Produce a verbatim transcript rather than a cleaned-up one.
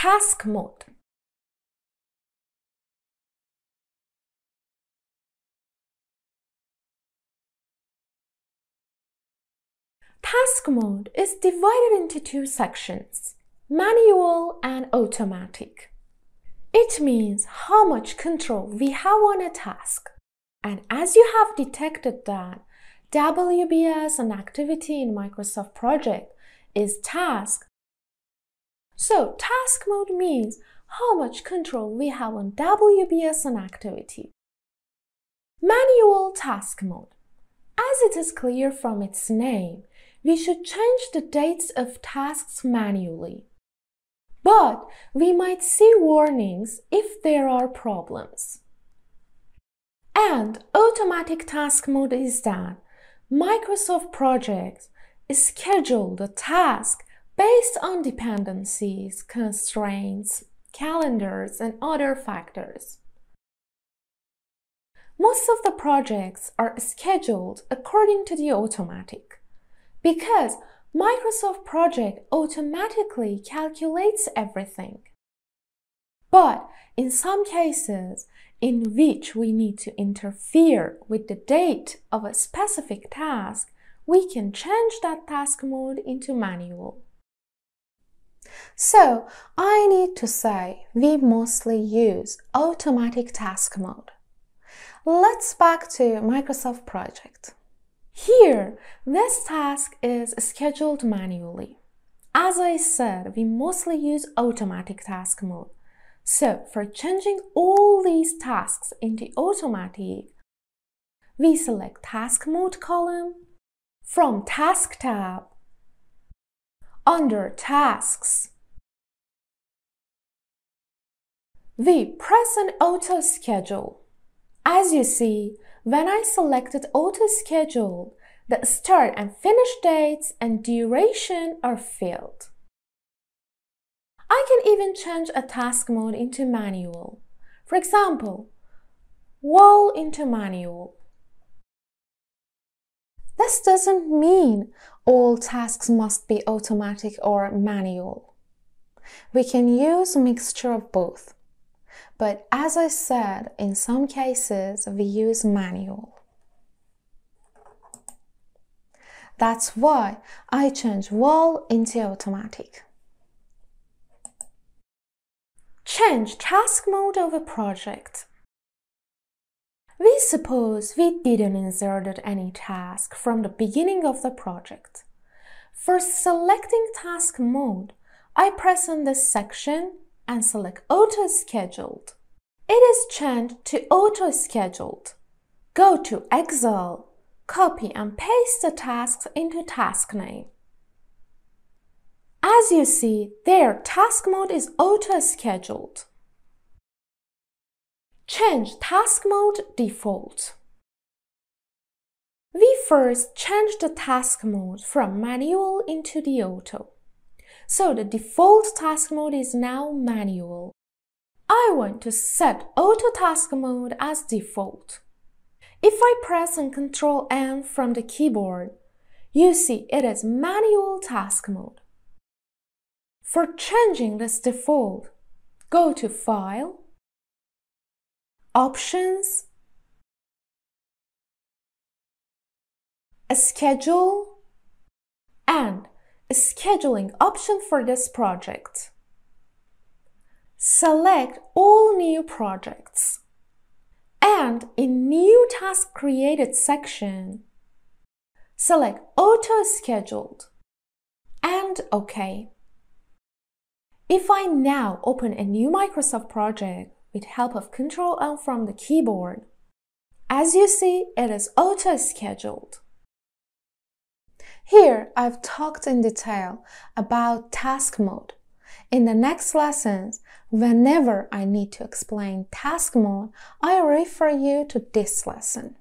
task mode. Task mode is divided into two sections, manual and automatic. It means how much control we have on a task. And as you have detected that, W B S, an activity in Microsoft Project, is task. So task mode means how much control we have on W B S, an activity. Manual task mode. As it is clear from its name, we should change the dates of tasks manually. But we might see warnings if there are problems. And automatic task mode is that Microsoft Project schedules a task based on dependencies, constraints, calendars, and other factors. Most of the projects are scheduled according to the automatic, because Microsoft Project automatically calculates everything. But in some cases in which we need to interfere with the date of a specific task, we can change that task mode into manual. So I need to say we mostly use automatic task mode. Let's back to Microsoft Project. Here, this task is scheduled manually. As I said, we mostly use automatic task mode. So for changing all these tasks into automatic, we select task mode column from task tab. Under tasks, we press on auto schedule. As you see, when I selected auto schedule, the start and finish dates and duration are filled. I can even change a task mode into manual. For example, wall into manual. This doesn't mean all tasks must be automatic or manual. We can use a mixture of both. But as I said, in some cases, we use manual. That's why I change wall into automatic. Change task mode of a project. We suppose we didn't insert any task from the beginning of the project. For selecting task mode, I press on this section and select auto scheduled. It is changed to auto scheduled. Go to Excel, copy and paste the tasks into task name. As you see, there task mode is auto scheduled. Change task mode default. We first change the task mode from manual into the auto. So the default task mode is now manual. I want to set auto task mode as default. If I press on control M from the keyboard, you see it is manual task mode. For changing this default, go to File, Options, Schedule, and Scheduling option for this project. Select all new projects. And in new task created section, select auto scheduled and OK. If I now open a new Microsoft project with help of control L from the keyboard, as you see, it is auto scheduled. Here, I've talked in detail about task mode. In the next lessons, whenever I need to explain task mode, I refer you to this lesson.